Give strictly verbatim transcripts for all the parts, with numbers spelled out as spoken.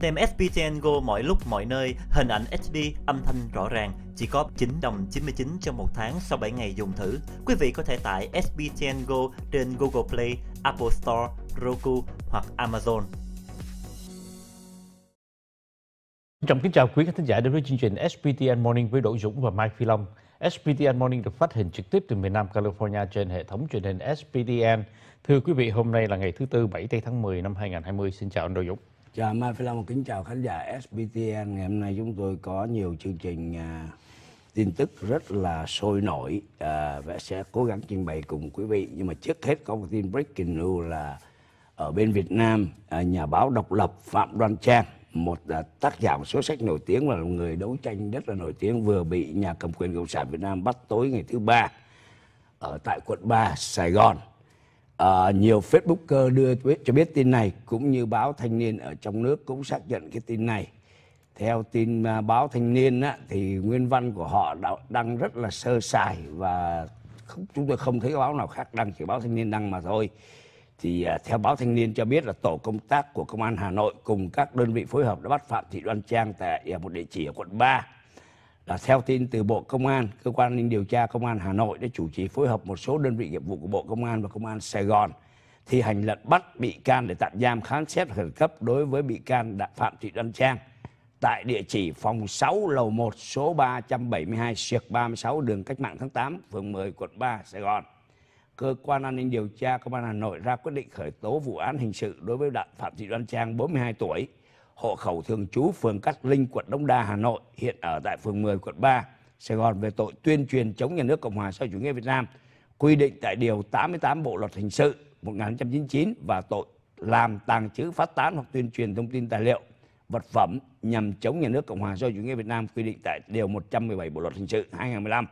Tem ét bê tê en Go mọi lúc mọi nơi, hình ảnh hát đê, âm thanh rõ ràng, chỉ có chín đồng chín mươi chín trong một tháng sau bảy ngày dùng thử. Quý vị có thể tải ét bê tê en Go trên Google Play, Apple Store, Roku hoặc Amazon. Trọng kính chào quý khán thính giả đến với chương trình ét bê tê en Morning với Đỗ Dzũng và Mai Phi Long. ét bê tê en Morning được phát hình trực tiếp từ miền Nam California trên hệ thống truyền hình ét bê tê en. Thưa quý vị, hôm nay là ngày thứ Tư, bảy tháng mười năm hai nghìn không trăm hai mươi. Xin chào anh Đỗ Dzũng. Chào Mai Phi Long, kính chào khán giả ét bê tê en. Ngày hôm nay chúng tôi có nhiều chương trình uh, tin tức rất là sôi nổi uh, và sẽ cố gắng trình bày cùng quý vị. Nhưng mà trước hết có một tin breaking news là ở bên Việt Nam, uh, nhà báo độc lập Phạm Đoan Trang, một tác giả một số sách nổi tiếng và người đấu tranh rất là nổi tiếng, vừa bị nhà cầm quyền Cộng sản Việt Nam bắt tối ngày thứ Ba ở tại quận ba, Sài Gòn. À, nhiều Facebooker đưa cho biết tin này, cũng như báo Thanh Niên ở trong nước cũng xác nhận cái tin này. Theo tin báo Thanh Niên á, thì nguyên văn của họ đăng rất là sơ sài và không, chúng tôi không thấy báo nào khác đăng, chỉ báo Thanh Niên đăng mà thôi. Thì theo báo Thanh Niên cho biết là tổ công tác của Công an Hà Nội cùng các đơn vị phối hợp đã bắt Phạm Thị Đoan Trang tại một địa chỉ ở quận ba. Là theo tin từ Bộ Công an, Cơ quan An ninh Điều tra Công an Hà Nội đã chủ trì phối hợp một số đơn vị nghiệp vụ của Bộ Công an và Công an Sài Gòn thi hành lệnh bắt bị can để tạm giam, khám xét khẩn cấp đối với bị can Phạm Thị Đoan Trang tại địa chỉ phòng sáu lầu một số ba trăm bảy mươi hai xuyệt ba mươi sáu đường Cách Mạng tháng tám, phường mười, quận ba, Sài Gòn. Cơ quan An ninh Điều tra Công an Hà Nội ra quyết định khởi tố vụ án hình sự đối với Đặng Phạm Thị Đoan Trang, bốn mươi hai tuổi, hộ khẩu thường trú phường Cát Linh, quận Đống Đa, Hà Nội, hiện ở tại phường mười, quận ba, Sài Gòn về tội tuyên truyền chống nhà nước Cộng hòa xã hội chủ nghĩa Việt Nam, quy định tại điều tám mươi tám Bộ luật hình sự một nghìn chín trăm chín mươi chín và tội làm, tàng trữ, phát tán hoặc tuyên truyền thông tin, tài liệu, vật phẩm nhằm chống nhà nước Cộng hòa xã hội chủ nghĩa Việt Nam, quy định tại điều một trăm mười bảy Bộ luật hình sự hai nghìn không trăm mười lăm.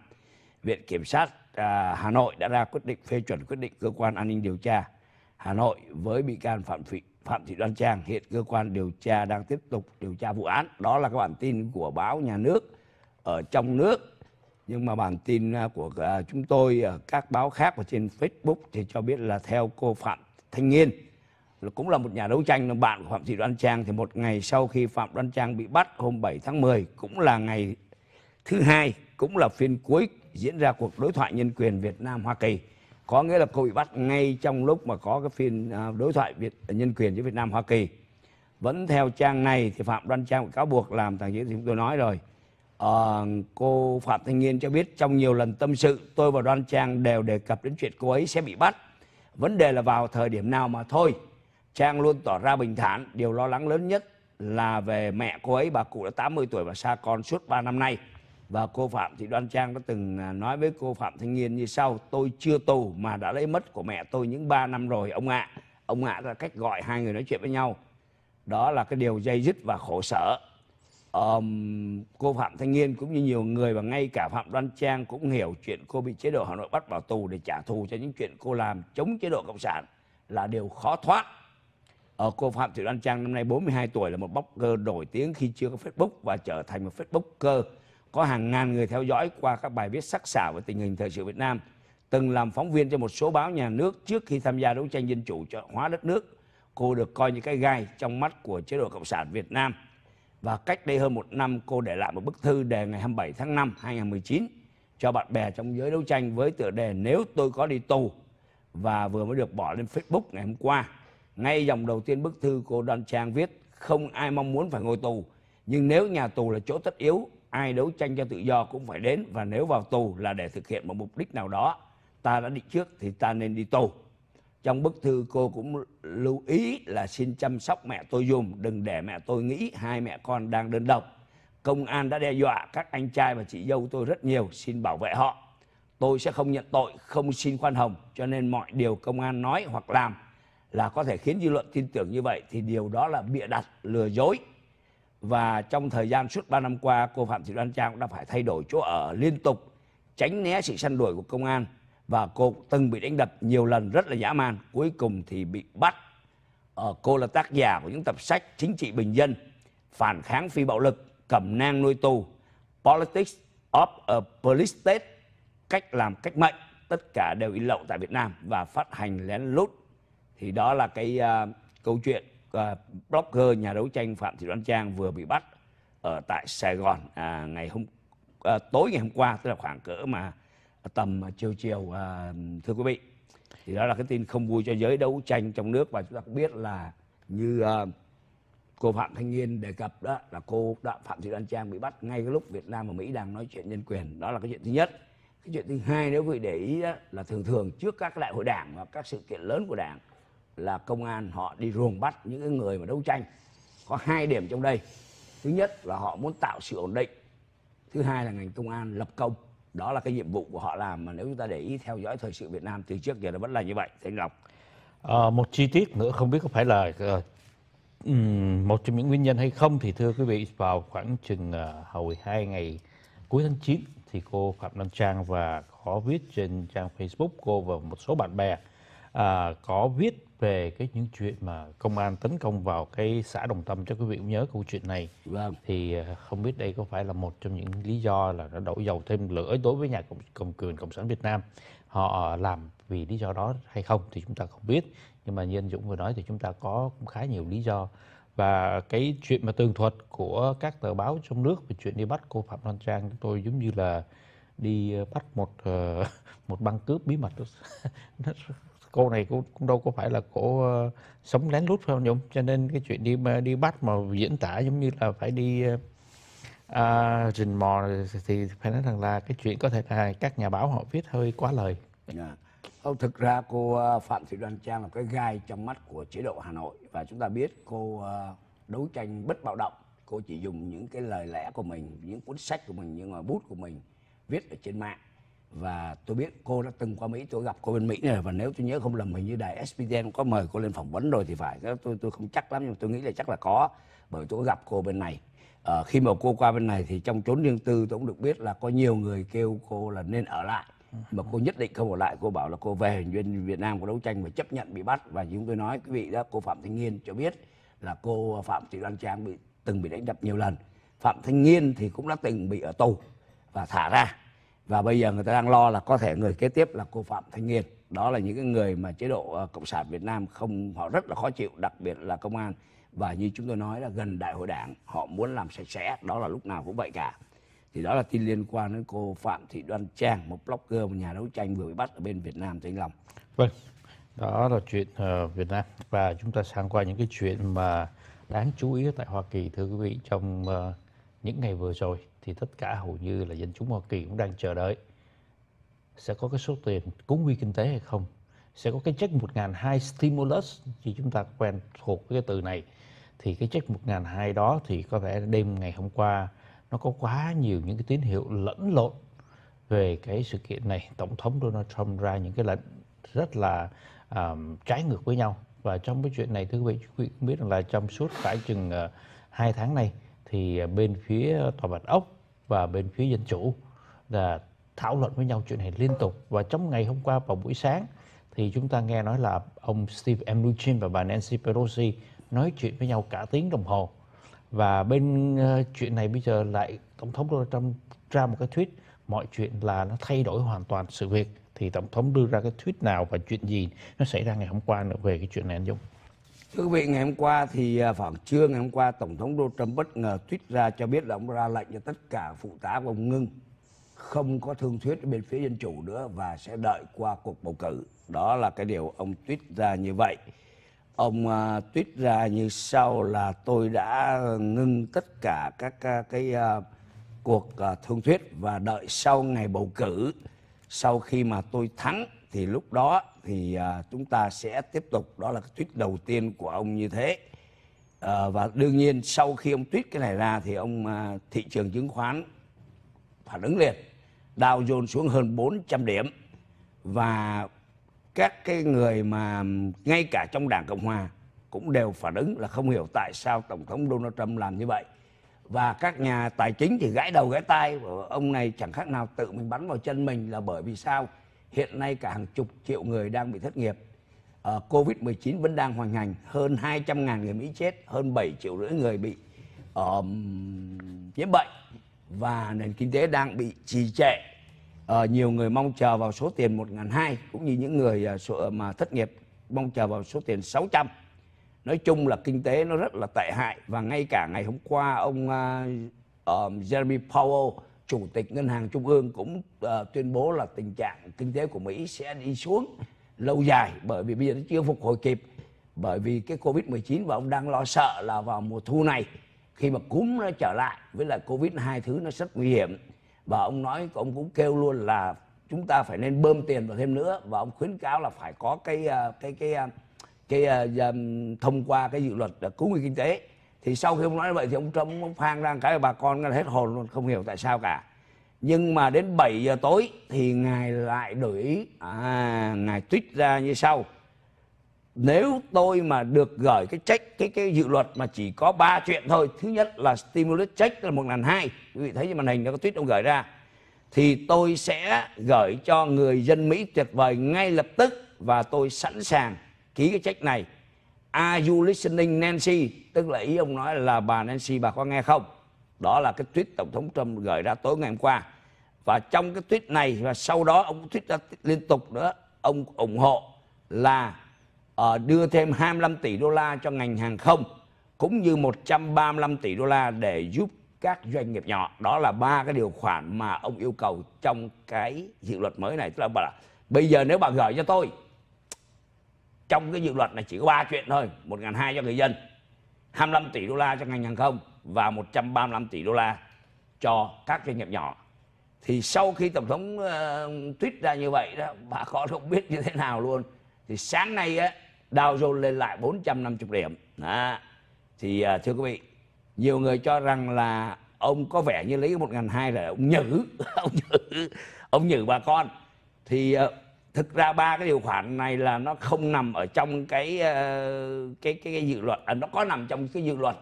Viện Kiểm sát à, Hà Nội đã ra quyết định phê chuẩn quyết định Cơ quan An ninh Điều tra Hà Nội với bị can Phạm Thị Phạm Thị Đoan Trang. Hiện cơ quan điều tra đang tiếp tục điều tra vụ án. Đó là các bản tin của báo nhà nước ở trong nước. Nhưng mà bản tin của chúng tôi ở các báo khác và trên Facebook thì cho biết là theo cô Phạm Thanh Nghiên, cũng là một nhà đấu tranh, bạn của Phạm Thị Đoan Trang, thì một ngày sau khi Phạm Đoan Trang bị bắt hôm bảy tháng mười, cũng là ngày thứ hai, cũng là phiên cuối diễn ra cuộc đối thoại nhân quyền Việt Nam-Hoa Kỳ. Có nghĩa là cô bị bắt ngay trong lúc mà có cái phiên đối thoại Việt, nhân quyền giữa Việt Nam Hoa Kỳ. Vẫn theo trang này thì Phạm Đoan Trang bị cáo buộc làm tàng trữ, thì chúng tôi nói rồi. À, cô Phạm Thanh Nghiên cho biết trong nhiều lần tâm sự, tôi và Đoan Trang đều đề cập đến chuyện cô ấy sẽ bị bắt. Vấn đề là vào thời điểm nào mà thôi. Trang luôn tỏ ra bình thản, điều lo lắng lớn nhất là về mẹ cô ấy, bà cụ đã tám mươi tuổi và xa con suốt ba năm nay. Và cô Phạm Thị Đoan Trang đã từng nói với cô Phạm Thanh Nghiên như sau: tôi chưa tù mà đã lấy mất của mẹ tôi những ba năm rồi ông ạ. À. Ông ạ à là cách gọi hai người nói chuyện với nhau. Đó là cái điều dây dứt và khổ sở. Um, cô Phạm Thanh Nghiên cũng như nhiều người và ngay cả Phạm Đoan Trang cũng hiểu chuyện cô bị chế độ Hà Nội bắt vào tù để trả thù cho những chuyện cô làm chống chế độ Cộng sản là điều khó thoát. Ở cô Phạm Thị Đoan Trang năm nay bốn mươi hai tuổi, là một blogger nổi tiếng khi chưa có Facebook và trở thành một Facebooker có hàng ngàn người theo dõi qua các bài viết sắc sảo về tình hình thời sự Việt Nam, từng làm phóng viên cho một số báo nhà nước trước khi tham gia đấu tranh dân chủ hóa đất nước. Cô được coi như cái gai trong mắt của chế độ Cộng sản Việt Nam. Và cách đây hơn một năm, cô để lại một bức thư đề ngày hai mươi bảy tháng năm hai nghìn không trăm mười chín cho bạn bè trong giới đấu tranh với tựa đề Nếu tôi có đi tù, và vừa mới được bỏ lên Facebook ngày hôm qua. Ngay dòng đầu tiên bức thư, cô Đoan Trang viết: không ai mong muốn phải ngồi tù, nhưng nếu nhà tù là chỗ tất yếu, ai đấu tranh cho tự do cũng phải đến, và nếu vào tù là để thực hiện một mục đích nào đó ta đã định trước thì ta nên đi tù. Trong bức thư, cô cũng lưu ý là xin chăm sóc mẹ tôi dùm, đừng để mẹ tôi nghĩ hai mẹ con đang đơn độc. Công an đã đe dọa các anh trai và chị dâu tôi rất nhiều, xin bảo vệ họ. Tôi sẽ không nhận tội, không xin khoan hồng, cho nên mọi điều công an nói hoặc làm là có thể khiến dư luận tin tưởng như vậy thì điều đó là bịa đặt, lừa dối. Và trong thời gian suốt ba năm qua, cô Phạm Thị Đoan Trang cũng đã phải thay đổi chỗ ở liên tục, tránh né sự săn đuổi của công an. Và cô từng bị đánh đập nhiều lần rất là dã man, cuối cùng thì bị bắt. Ờ, cô là tác giả của những tập sách Chính trị bình dân, Phản kháng phi bạo lực, Cẩm nang nuôi tù, Politics of a Police State, Cách làm cách mệnh, tất cả đều in lậu tại Việt Nam và phát hành lén lút. Thì đó là cái uh, câu chuyện uh, blogger nhà đấu tranh Phạm Thị Đoan Trang vừa bị bắt ở tại Sài Gòn à, ngày hôm à, tối ngày hôm qua, tức là khoảng cỡ mà tầm chiều chiều à, thưa quý vị. Thì đó là cái tin không vui cho giới đấu tranh trong nước, và chúng ta cũng biết là như à, cô Phạm Thanh Nghiên đề cập đó là cô Đặng Phạm Thị Đoan Trang bị bắt ngay cái lúc Việt Nam và Mỹ đang nói chuyện nhân quyền. Đó là cái chuyện thứ nhất. Cái chuyện thứ hai nếu quý vị để ý đó, là thường thường trước các đại hội đảng và các sự kiện lớn của đảng là công an họ đi ruồng bắt những cái người mà đấu tranh. Có hai điểm trong đây. Thứ nhất là họ muốn tạo sự ổn định. Thứ hai là ngành công an lập công. Đó là cái nhiệm vụ của họ làm, mà nếu chúng ta để ý theo dõi thời sự Việt Nam từ trước giờ nó vẫn là như vậy. Thế anh Lộc. À, một chi tiết nữa không biết có phải là ừ, một trong những nguyên nhân hay không, thì thưa quý vị, vào khoảng chừng hồi hai ngày cuối tháng chín thì cô Phạm Đoan Trang và có viết trên trang Facebook cô và một số bạn bè à, có viết về cái những chuyện mà công an tấn công vào cái xã Đồng Tâm, cho quý vị cũng nhớ câu chuyện này. Vâng. Thì không biết đây có phải là một trong những lý do là nó đổ dầu thêm lửa đối với nhà cầm, cầm quyền Cộng sản Việt Nam, họ làm vì lý do đó hay không thì chúng ta không biết, nhưng mà như anh Dũng vừa nói thì chúng ta có cũng khá nhiều lý do. Và cái chuyện mà tường thuật của các tờ báo trong nước về chuyện đi bắt cô Phạm Đoan Trang, tôi giống như là đi bắt một uh, một băng cướp bí mật. Cô này cũng, cũng đâu có phải là cô uh, sống lén lút phải không Dũng? Cho nên cái chuyện đi đi bắt mà diễn tả giống như là phải đi uh, rình mò thì phải nói rằng là cái chuyện có thể là các nhà báo họ viết hơi quá lời. Yeah. Không, thực ra cô Phạm Thị Đoan Trang là cái gai trong mắt của chế độ Hà Nội, và chúng ta biết cô đấu tranh bất bạo động. Cô chỉ dùng những cái lời lẽ của mình, những cuốn sách của mình, những ngòi bút của mình viết ở trên mạng. Và tôi biết cô đã từng qua Mỹ, tôi gặp cô bên Mỹ này, và nếu tôi nhớ không lầm, hình như đài S B T N có mời cô lên phỏng vấn rồi thì phải. Tôi tôi không chắc lắm, nhưng tôi nghĩ là chắc là có, bởi tôi có gặp cô bên này. À, khi mà cô qua bên này thì trong chốn riêng tư tôi cũng được biết là có nhiều người kêu cô là nên ở lại, mà cô nhất định không ở lại. Cô bảo là cô về nguyên Việt Nam, cô đấu tranh và chấp nhận bị bắt. Và như chúng tôi nói quý vị đó, cô Phạm Thanh Nghiên cho biết là cô Phạm Thị Đoan Trang bị từng bị đánh đập nhiều lần. Phạm Thanh Nghiên thì cũng đã từng bị ở tù và thả ra, và bây giờ người ta đang lo là có thể người kế tiếp là cô Phạm Thanh Nghiên. Đó là những cái người mà chế độ Cộng sản Việt Nam không, họ rất là khó chịu, đặc biệt là công an. Và như chúng tôi nói là gần đại hội đảng họ muốn làm sạch sẽ, đó là lúc nào cũng vậy cả. Thì đó là tin liên quan đến cô Phạm Thị Đoan Trang, một blogger, một nhà đấu tranh vừa bị bắt ở bên Việt Nam, thưa anh Long. Vâng, đó là chuyện uh, Việt Nam. Và chúng ta sang qua những cái chuyện mà đáng chú ý tại Hoa Kỳ, thưa quý vị. Trong uh, những ngày vừa rồi thì tất cả hầu như là dân chúng Hoa Kỳ cũng đang chờ đợi sẽ có cái số tiền cúng quy kinh tế hay không. Sẽ có cái check một nghìn hai trăm stimulus, thì chúng ta quen thuộc với cái từ này. Thì cái check một nghìn hai trăm đó thì có vẻ đêm ngày hôm qua nó có quá nhiều những cái tín hiệu lẫn lộn về cái sự kiện này. Tổng thống Donald Trump ra những cái lệnh rất là um, trái ngược với nhau. Và trong cái chuyện này thưa quý vị, quý vị cũng biết rằng là trong suốt cả chừng uh, hai tháng này thì bên phía Tòa Bạch Ốc và bên phía Dân Chủ là thảo luận với nhau chuyện này liên tục. Và trong ngày hôm qua vào buổi sáng thì chúng ta nghe nói là ông Steve Mnuchin và bà Nancy Pelosi nói chuyện với nhau cả tiếng đồng hồ. Và bên uh, chuyện này bây giờ lại Tổng thống Donald Trump ra một cái tweet, mọi chuyện là nó thay đổi hoàn toàn sự việc. Thì Tổng thống đưa ra cái tweet nào và chuyện gì nó xảy ra ngày hôm qua nữa về cái chuyện này anh Dũng? Thưa quý vị, ngày hôm qua thì khoảng trưa ngày hôm qua Tổng thống Donald Trump bất ngờ tweet ra cho biết là ông ra lệnh cho tất cả phụ tá của ông ngưng, không có thương thuyết bên phía Dân Chủ nữa và sẽ đợi qua cuộc bầu cử. Đó là cái điều ông tweet ra như vậy. Ông uh, tweet ra như sau là tôi đã ngưng tất cả các uh, cái uh, cuộc uh, thương thuyết và đợi sau ngày bầu cử. Sau khi mà tôi thắng thì lúc đó thì uh, chúng ta sẽ tiếp tục. Đó là cái tweet đầu tiên của ông như thế. Uh, và đương nhiên sau khi ông tweet cái này ra thì ông uh, thị trường chứng khoán phản ứng liền. Dow Jones xuống hơn bốn trăm điểm và các cái người mà ngay cả trong Đảng Cộng Hòa cũng đều phản ứng là không hiểu tại sao Tổng thống Donald Trump làm như vậy. Và các nhà tài chính thì gãi đầu gãi tai, ông này chẳng khác nào tự mình bắn vào chân mình. Là bởi vì sao? Hiện nay cả hàng chục triệu người đang bị thất nghiệp, à, Covid mười chín vẫn đang hoành hành, hơn hai trăm ngàn người Mỹ chết, hơn bảy triệu rưỡi người bị uh, nhiễm bệnh, và nền kinh tế đang bị trì trệ. Uh, nhiều người mong chờ vào số tiền một nghìn hai trăm, cũng như những người uh, mà thất nghiệp mong chờ vào số tiền sáu trăm. Nói chung là kinh tế nó rất là tệ hại. Và ngay cả ngày hôm qua, ông uh, Jeremy Powell, Chủ tịch Ngân hàng Trung ương, cũng uh, tuyên bố là tình trạng kinh tế của Mỹ sẽ đi xuống lâu dài, bởi vì bây giờ nó chưa phục hồi kịp, bởi vì cái Covid mười chín, và ông đang lo sợ là vào mùa thu này, khi mà cúm nó trở lại với lại Covid, hai thứ nó rất nguy hiểm. Và ông nói, ông cũng kêu luôn là chúng ta phải nên bơm tiền vào thêm nữa, và ông khuyến cáo là phải có cái cái cái cái, cái thông qua cái dự luật cứu nguy kinh tế. Thì sau khi ông nói vậy thì ông Trump ông phang ra cái bà con hết hồn luôn, không hiểu tại sao cả. Nhưng mà đến bảy giờ tối thì ngài lại đổi ý, à, ngài tweet ra như sau: nếu tôi mà được gửi cái check, cái cái dự luật mà chỉ có ba chuyện thôi. Thứ nhất là stimulus check là một ngàn hai, quý vị thấy trên màn hình nó có tweet ông gửi ra, thì tôi sẽ gửi cho người dân Mỹ tuyệt vời ngay lập tức, và tôi sẵn sàng ký cái check này. Are you listening, Nancy? Tức là ý ông nói là bà Nancy, bà có nghe không? Đó là cái tweet Tổng thống Trump gửi ra tối ngày hôm qua. Và trong cái tweet này, và sau đó ông tweet ra liên tục nữa, ông ủng hộ là uh, đưa thêm hai mươi lăm tỷ đô la cho ngành hàng không, cũng như một trăm ba mươi lăm tỷ đô la để giúp các doanh nghiệp nhỏ. Đó là ba cái điều khoản mà ông yêu cầu trong cái dự luật mới này. Tức là, bà là bây giờ nếu bà gửi cho tôi, trong cái dự luật này chỉ có ba chuyện thôi: một ngàn hai cho người dân, hai mươi lăm tỷ đô la cho ngành hàng không, và một trăm ba mươi lăm tỷ đô la cho các doanh nghiệp nhỏ. Thì sau khi Tổng thống uh, tweet ra như vậy đó, bà con không biết như thế nào luôn. Thì sáng nay á, Dow Jones lên lại bốn trăm năm mươi điểm đó. Thì uh, thưa quý vị, nhiều người cho rằng là ông có vẻ như lấy cái một ngàn hai là ông nhử, ông nhử, ông nhử bà con. Thì uh, thực ra ba cái điều khoản này là nó không nằm ở trong cái uh, cái, cái cái dự luật, à, nó có nằm trong cái dự luật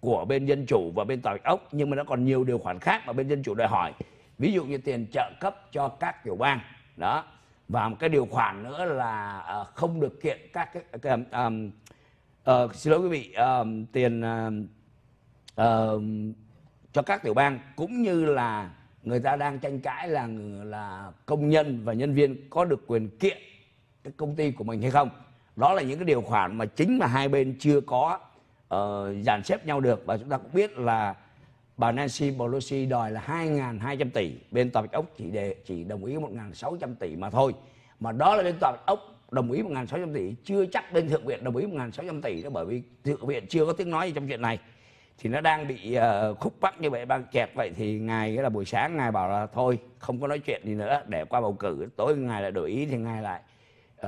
của bên Dân Chủ và bên Tòa Ốc, nhưng mà nó còn nhiều điều khoản khác mà bên Dân Chủ đòi hỏi, ví dụ như tiền trợ cấp cho các tiểu bang đó, và một cái điều khoản nữa là uh, không được kiện các cái, cái um, uh, xin lỗi quý vị, um, tiền uh, Uh, cho các tiểu bang, cũng như là người ta đang tranh cãi là là công nhân và nhân viên có được quyền kiện cái công ty của mình hay không. Đó là những cái điều khoản mà chính mà hai bên chưa có uh, dàn xếp nhau được. Và chúng ta cũng biết là bà Nancy Pelosi đòi là hai ngàn hai trăm tỷ, bên Tòa Bạch Ốc chỉ để chỉ đồng ý một ngàn sáu trăm tỷ mà thôi. Mà đó là bên Tòa Bạch Ốc đồng ý một ngàn sáu trăm tỷ, chưa chắc bên Thượng viện đồng ý một ngàn sáu trăm tỷ đó, bởi vì Thượng viện chưa có tiếng nói gì trong chuyện này. Thì nó đang bị uh, khúc mắc như vậy, đang kẹt vậy. Thì ngài là buổi sáng ngài bảo là thôi không có nói chuyện gì nữa, để qua bầu cử. Tối ngài lại đổi ý, thì ngài lại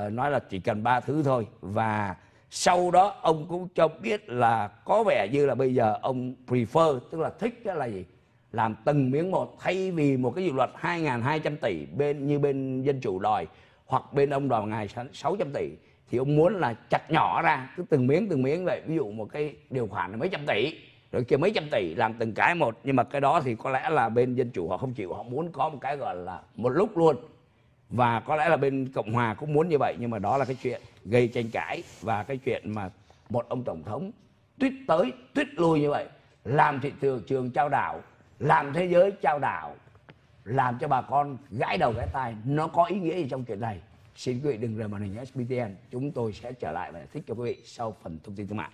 uh, nói là chỉ cần ba thứ thôi. Và sau đó ông cũng cho biết là có vẻ như là bây giờ ông prefer, tức là thích là gì, làm từng miếng một, thay vì một cái dự luật hai ngàn hai trăm tỷ bên như bên Dân Chủ đòi, hoặc bên ông đòi ngài sáu trăm tỷ, thì ông muốn là chặt nhỏ ra, cứ từng miếng từng miếng vậy. Ví dụ một cái điều khoản là mấy trăm tỷ, rồi kia mấy trăm tỷ, làm từng cái một. Nhưng mà cái đó thì có lẽ là bên Dân Chủ họ không chịu, họ muốn có một cái gọi là một lúc luôn. Và có lẽ là bên Cộng Hòa cũng muốn như vậy. Nhưng mà đó là cái chuyện gây tranh cãi, và cái chuyện mà một ông Tổng thống tuyết tới tuyết lui như vậy, làm thị trường trao đảo, làm thế giới trao đảo, làm cho bà con gãi đầu gãi tai. Nó có ý nghĩa gì trong chuyện này? Xin quý vị đừng rời màn hình ét bê tê en, chúng tôi sẽ trở lại và giải thích cho quý vị sau phần thông tin thương mại.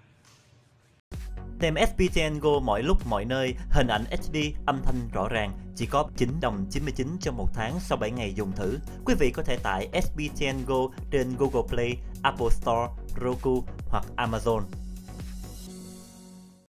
Tìm ét bê tê en Go mọi lúc mọi nơi, hình ảnh hát đê, âm thanh rõ ràng, chỉ có chín đồng chín mươi chín trong một tháng sau bảy ngày dùng thử. Quý vị có thể tải ét bê tê en Go trên Google Play, Apple Store, Roku hoặc Amazon.